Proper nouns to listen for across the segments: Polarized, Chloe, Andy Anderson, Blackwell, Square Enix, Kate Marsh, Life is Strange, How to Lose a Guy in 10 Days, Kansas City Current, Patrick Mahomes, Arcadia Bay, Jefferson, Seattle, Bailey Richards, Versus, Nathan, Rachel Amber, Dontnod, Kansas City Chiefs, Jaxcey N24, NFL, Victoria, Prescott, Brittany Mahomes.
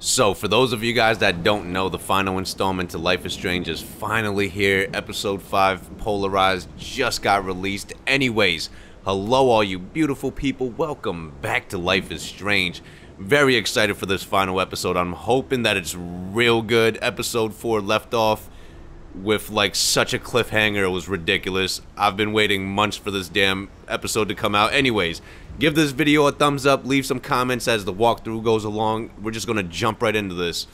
So, for those of you guys that don't know, the final installment to Life is Strange is finally here. Episode 5, Polarized, just got released. Anyways, hello all you beautiful people. Welcome back to Life is Strange. Very excited for this final episode. I'm hoping that it's real good. Episode 4 left off with, like, such a cliffhanger. It was ridiculous. I've been waiting months for this damn episode to come out. Anyways, give this video a thumbs up, leave some comments as the walkthrough goes along. We're just gonna jump right into this.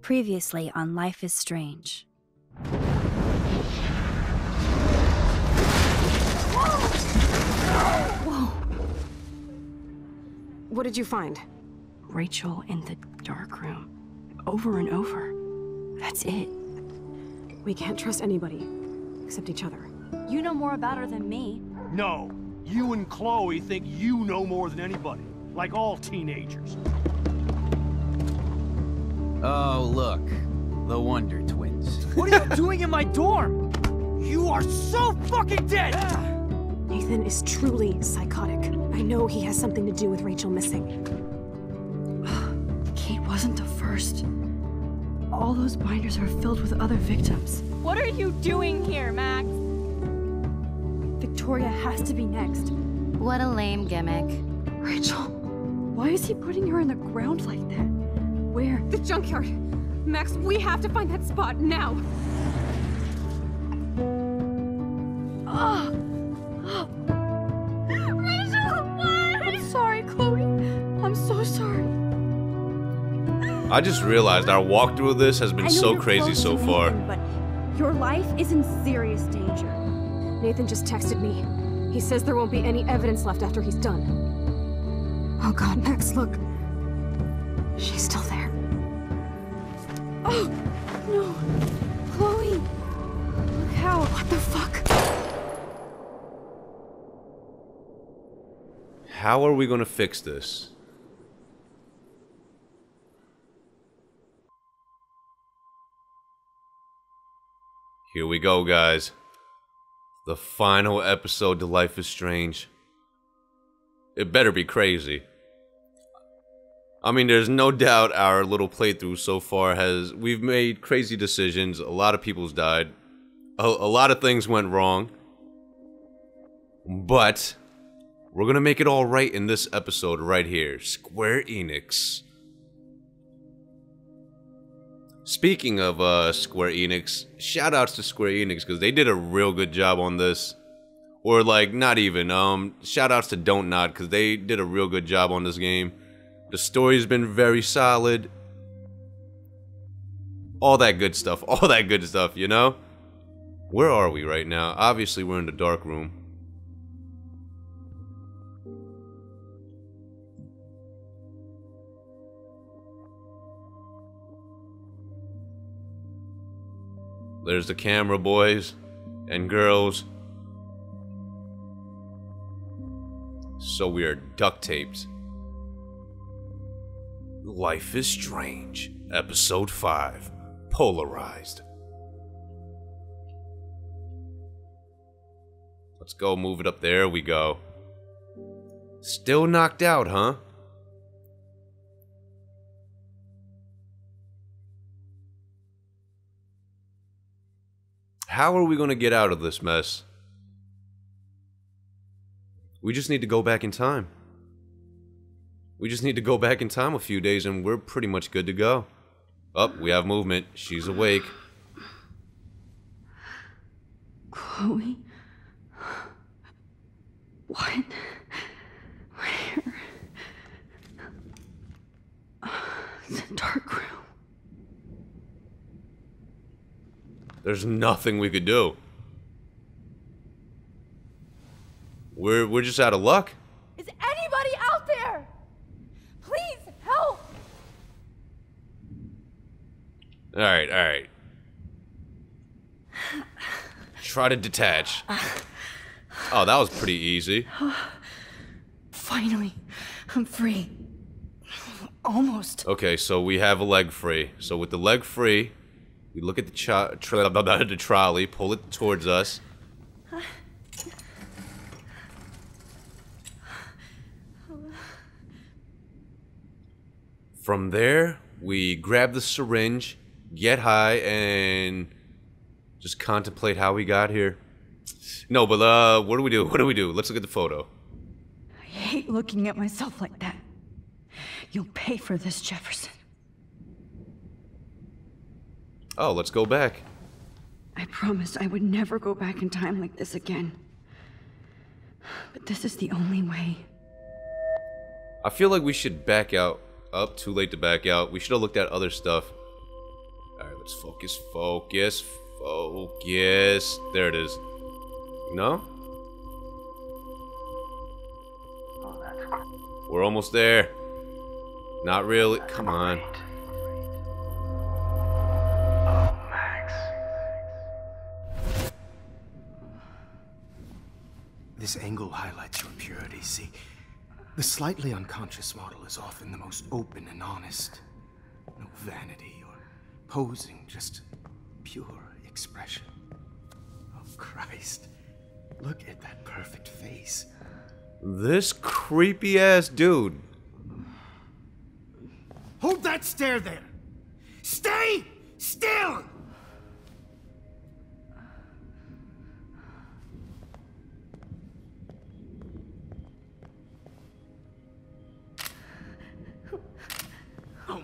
Previously on Life is Strange. Whoa! What did you find? Rachel in the dark room. Over and over. That's it. We can't trust anybody, except each other. You know more about her than me. No, you and Chloe think you know more than anybody, like all teenagers. Oh, look, the Wonder Twins. What are you doing in my dorm? You are so fucking dead! Nathan is truly psychotic. I know he has something to do with Rachel missing. Kate wasn't the first. All those binders are filled with other victims. What are you doing here, Max? Victoria has to be next. What a lame gimmick. Rachel, why is he putting her in the ground like that? Where? The junkyard. Max, we have to find that spot now. Rachel, why? I'm sorry, Chloe. I'm so sorry. I just realized our walkthrough of this has been so crazy so far. But your life is in serious danger. Nathan just texted me. He says there won't be any evidence left after he's done. Oh God, Max, look. She's still there. Oh, no. Chloe. Look how. What the fuck? How are we gonna fix this? Here we go, guys. The final episode to Life is Strange. It better be crazy. I mean, there's no doubt our little playthrough so far has... We've made crazy decisions. A lot of people's died. A lot of things went wrong. But we're gonna make it all right in this episode right here. Square Enix. Speaking of Square Enix, shoutouts to Square Enix because they did a real good job on this. Or like, not even. Shoutouts to Dontnod because they did a real good job on this game. The story's been very solid. All that good stuff. All that good stuff, you know? Where are we right now? Obviously, we're in the dark room. There's the camera, boys and girls. So we are duct taped. Life is Strange, Episode 5, Polarized. Let's go move it up. There we go. Still knocked out, huh? How are we going to get out of this mess? We just need to go back in time. We just need to go back in time a few days and we're pretty much good to go. Oh, we have movement. She's awake. Chloe? What? Where? The dark room. There's nothing we could do. We're just out of luck. Is anybody out there? Please help. All right, all right. Try to detach. Oh, that was pretty easy. Finally, I'm free. Almost. Okay, so we have a leg free. So with the leg free, we look at the trolley, pull it towards us. From there, we grab the syringe, get high, and just contemplate how we got here. No, but what do we do? What do we do? Let's look at the photo. I hate looking at myself like that. You'll pay for this, Jefferson. Oh, let's go back. I promised I would never go back in time like this again. But this is the only way. I feel like we should back out. Up, too late to back out. We should have looked at other stuff. Alright, let's focus, focus, focus. There it is. No? We're almost there. Not really. Come on. This angle highlights your purity, see? The slightly unconscious model is often the most open and honest. No vanity or posing, just pure expression. Oh, Christ. Look at that perfect face. This creepy-ass dude. Hold that stare there! Stay still!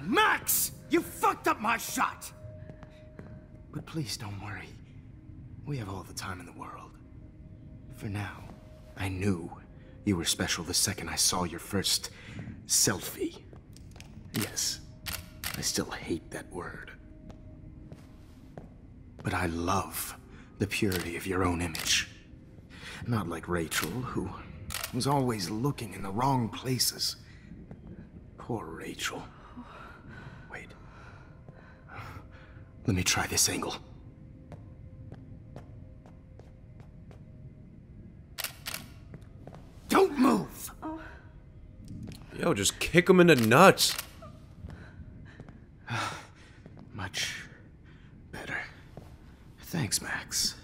Max! You fucked up my shot! But please don't worry. We have all the time in the world. For now, I knew you were special the second I saw your first selfie. Yes, I still hate that word. But I love the purity of your own image. Not like Rachel, who was always looking in the wrong places. Poor Rachel. Let me try this angle. Don't move! Yo, just kick him in the nuts. Much better. Thanks, Max.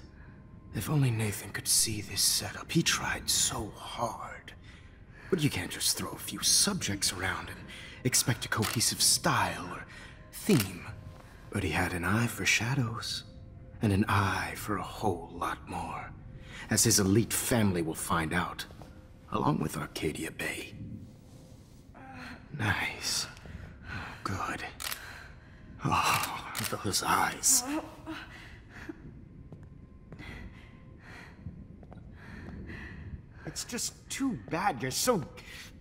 If only Nathan could see this setup. He tried so hard. But you can't just throw a few subjects around and expect a cohesive style or theme. But he had an eye for shadows, and an eye for a whole lot more, as his elite family will find out, along with Arcadia Bay. Nice. Oh, good. Oh, those eyes. It's just too bad you're so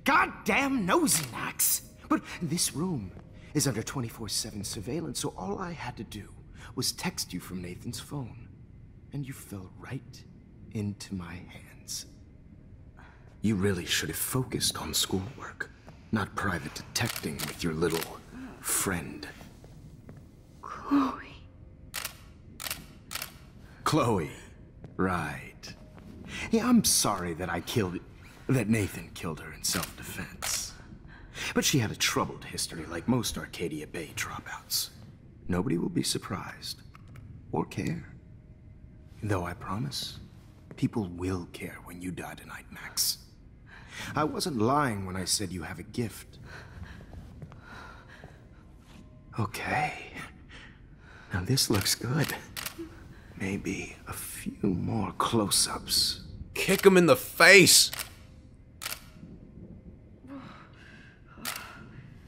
goddamn nosy, Max. But this room is under 24/7 surveillance, so all I had to do was text you from Nathan's phone, and you fell right into my hands. You really should have focused on schoolwork, not private detecting with your little friend. Chloe. Chloe, right. Yeah, I'm sorry that Nathan killed her in self-defense. But she had a troubled history, like most Arcadia Bay dropouts. Nobody will be surprised, or care. Though I promise, people will care when you die tonight, Max. I wasn't lying when I said you have a gift. Okay. Now this looks good. Maybe a few more close-ups. Kick him in the face!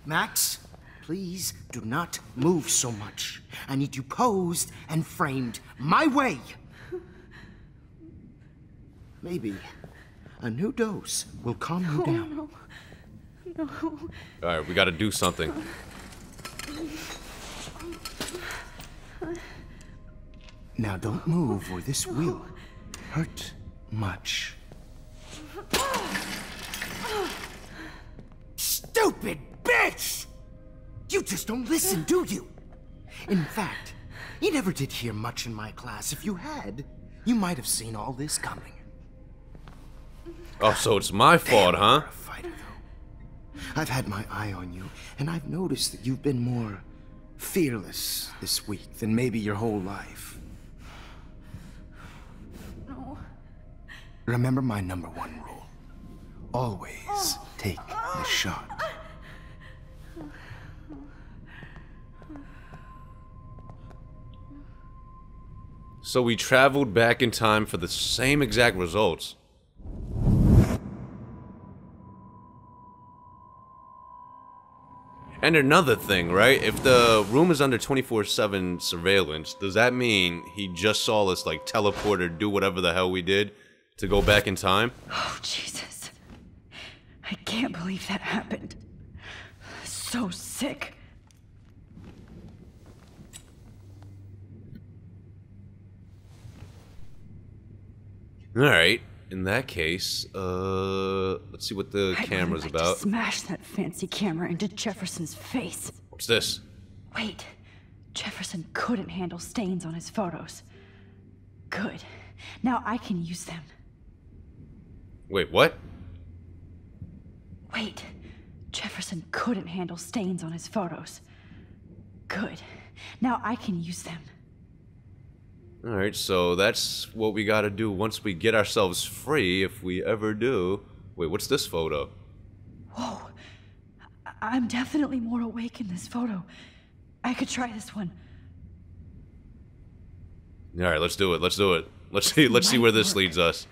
Max, please do not move so much. I need you posed and framed my way. Maybe a new dose will calm you down. No. All right, we got to do something. Now don't move or this will hurt much. Stupid! Bitch! You just don't listen, do you? In fact, you never did hear much in my class. If you had, you might have seen all this coming. Oh, so it's my fault, huh? You're a fighter, though. I've had my eye on you, and I've noticed that you've been more fearless this week than maybe your whole life. No. Remember my #1 rule. Always take the shot. So we traveled back in time for the same exact results. And another thing, right? If the room is under 24/7 surveillance, does that mean he just saw us, like, teleport or do whatever the hell we did to go back in time? Oh, Jesus. I can't believe that happened. So sick. Alright, in that case, let's see what the camera's about. I'd really like to smash that fancy camera into Jefferson's face. What's this? Wait, Jefferson couldn't handle stains on his photos. Good. Now I can use them. Wait, what? Wait, Jefferson couldn't handle stains on his photos. Good. Now I can use them. Alright, so that's what we gotta do once we get ourselves free, if we ever do. Wait, what's this photo? Whoa. I'm definitely more awake in this photo. I could try this one. Alright, let's do it, let's do it. Let's see where this leads us.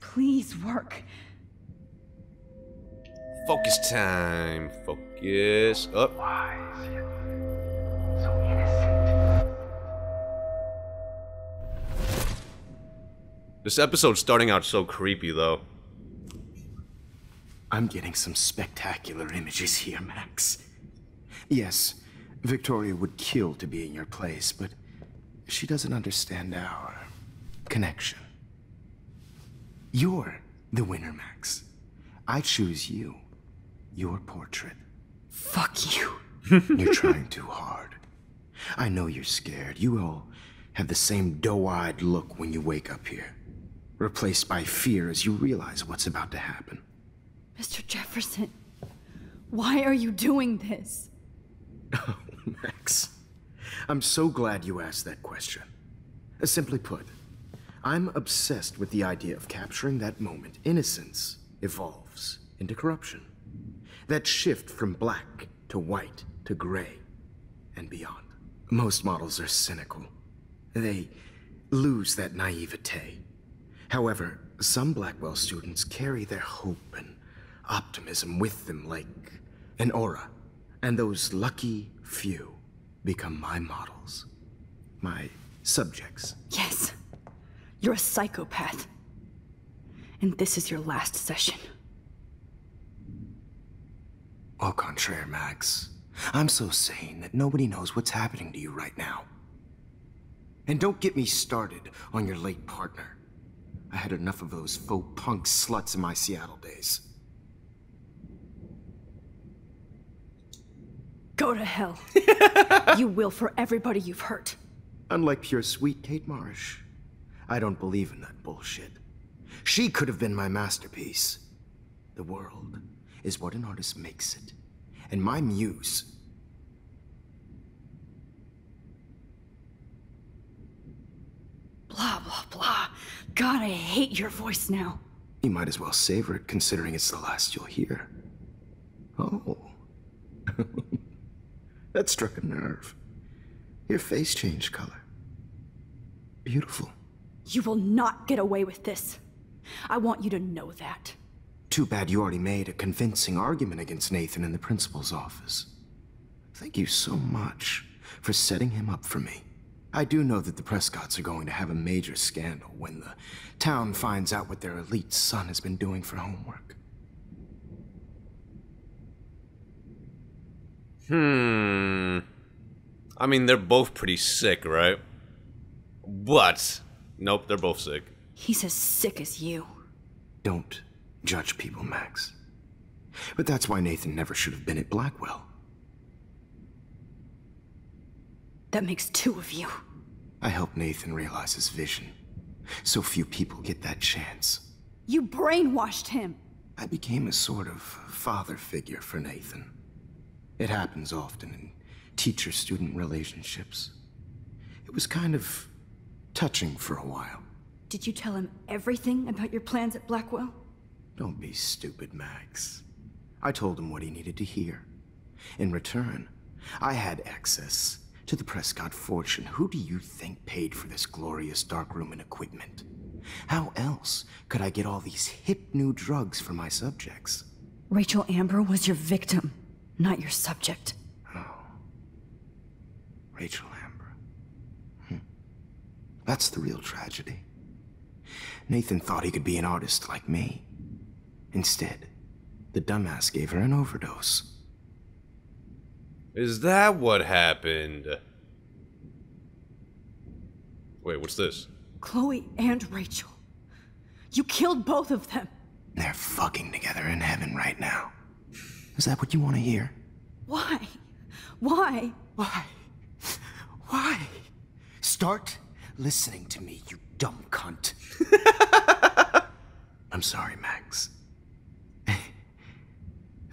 Please work. Focus time. Focus up. So innocent. This episode's starting out so creepy, though. I'm getting some spectacular images here, Max. Yes, Victoria would kill to be in your place, but she doesn't understand our connection. You're the winner, Max. I choose you. Your portrait. Fuck you. You're trying too hard. I know you're scared. You all have the same doe-eyed look when you wake up here. Replaced by fear as you realize what's about to happen. Mr. Jefferson, why are you doing this? Oh, Max. I'm so glad you asked that question. Simply put, I'm obsessed with the idea of capturing that moment. Innocence evolves into corruption. That shift from black to white to gray and beyond. Most models are cynical. They lose that naivete. However, some Blackwell students carry their hope and optimism with them like an aura, and those lucky few become my models, my subjects. Yes, you're a psychopath, and this is your last session. Au contraire, Max. I'm so sane that nobody knows what's happening to you right now. And don't get me started on your late partner. I had enough of those faux punk sluts in my Seattle days. Go to hell. You will for everybody you've hurt. Unlike pure sweet Kate Marsh, I don't believe in that bullshit. She could have been my masterpiece. The world is what an artist makes it, and my muse. Blah, blah, blah. God, I hate your voice now. You might as well savor it, considering it's the last you'll hear. Oh. That struck a nerve. Your face changed color. Beautiful. You will not get away with this. I want you to know that. Too bad you already made a convincing argument against Nathan in the principal's office. Thank you so much for setting him up for me. I do know that the Prescotts are going to have a major scandal when the town finds out what their elite son has been doing for homework. I mean, they're both pretty sick, right? But, nope, they're both sick. He's as sick as you. Don't judge people, Max. But that's why Nathan never should have been at Blackwell. That makes two of you. I helped Nathan realize his vision. So few people get that chance. You brainwashed him. I became a sort of father figure for Nathan. It happens often in teacher-student relationships. It was kind of touching for a while. Did you tell him everything about your plans at Blackwell? Don't be stupid, Max. I told him what he needed to hear. In return, I had access to the Prescott fortune. Who do you think paid for this glorious darkroom and equipment? How else could I get all these hip new drugs for my subjects? Rachel Amber was your victim, not your subject. Oh. Rachel Amber. That's the real tragedy. Nathan thought he could be an artist like me. Instead, the dumbass gave her an overdose. Is that what happened? Wait, what's this? Chloe and Rachel. You killed both of them. They're fucking together in heaven right now. Is that what you want to hear? Why? Why? Why? Why? Start listening to me, you dumb cunt. I'm sorry, Max.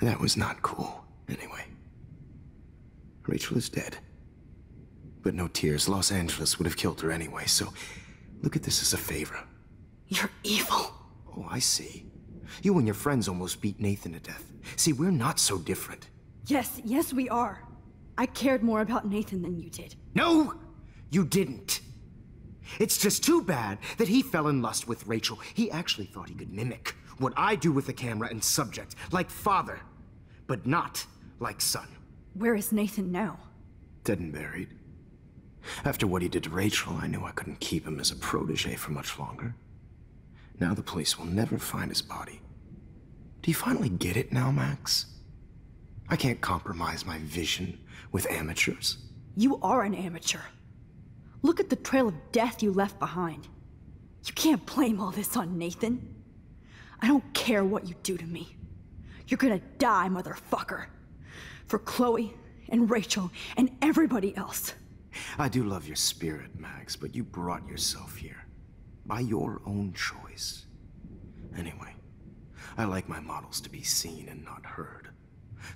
That was not cool, anyway. Rachel is dead. But no tears, Los Angeles would have killed her anyway, so look at this as a favor. You're evil. Oh, I see. You and your friends almost beat Nathan to death. See, we're not so different. Yes, yes we are. I cared more about Nathan than you did. No, you didn't. It's just too bad that he fell in lust with Rachel. He actually thought he could mimic what I do with the camera and subject, like father, but not like son. Where is Nathan now? Dead and buried. After what he did to Rachel, I knew I couldn't keep him as a protege for much longer. Now the police will never find his body. Do you finally get it now, Max? I can't compromise my vision with amateurs. You are an amateur. Look at the trail of death you left behind. You can't blame all this on Nathan. I don't care what you do to me. You're gonna die, motherfucker. For Chloe and Rachel and everybody else. I do love your spirit, Max, but you brought yourself here by your own choice. Anyway, I like my models to be seen and not heard,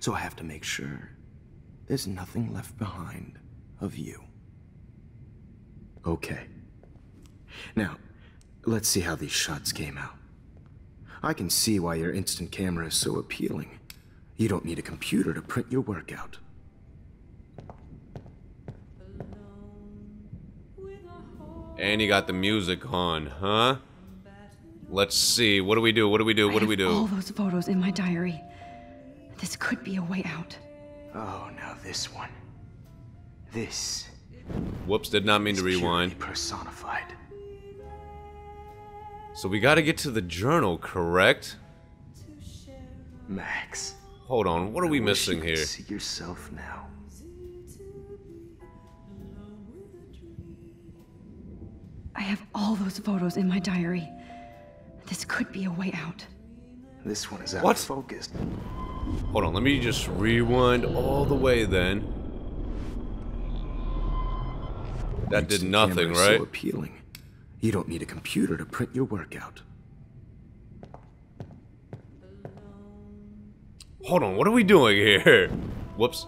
so I have to make sure there's nothing left behind of you. Okay. Now, let's see how these shots came out. I can see why your instant camera is so appealing. You don't need a computer to print your work out. And you got the music on, huh? Let's see. What do we do? What do we do? What do we do? All those photos in my diary. This could be a way out. Oh, now this one. This. Whoops, did not mean to rewind. Personified. So we gotta get to the journal, correct? Max. Hold on, what are we missing here? See yourself now. I have all those photos in my diary. This could be a way out. This one is out of focus. Hold on, let me just rewind all the way then. That did nothing, right? So appealing. You don't need a computer to print your work out. Hold on, what are we doing here? Whoops.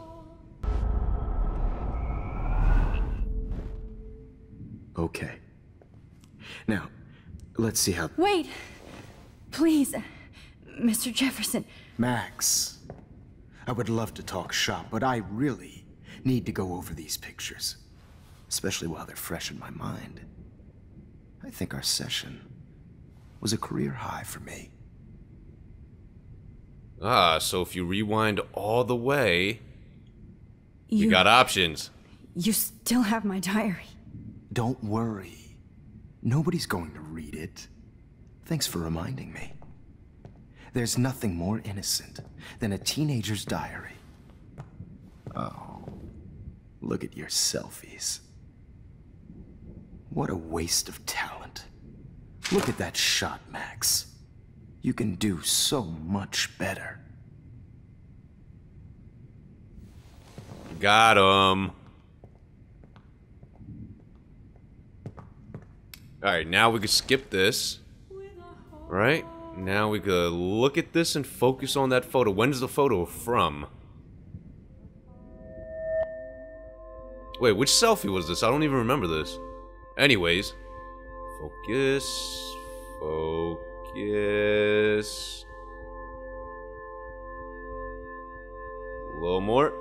Okay. Now, let's see how... Wait! Please, Mr. Jefferson. Max, I would love to talk shop, but I really need to go over these pictures. Especially while they're fresh in my mind. I think our session was a career high for me. Ah, so if you rewind all the way, you got options. You still have my diary. Don't worry. Nobody's going to read it. Thanks for reminding me. There's nothing more innocent than a teenager's diary. Oh, look at your selfies. What a waste of talent. Look at that shot, Max. You can do so much better. Got him. Alright, now we can skip this. Right? Now we could look at this and focus on that photo. When's the photo from? Wait, which selfie was this? I don't even remember this. Anyways, focus, focus. A little more.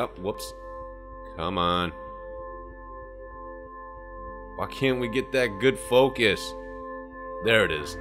Whoops. Come on. Why can't we get that good focus? There it is.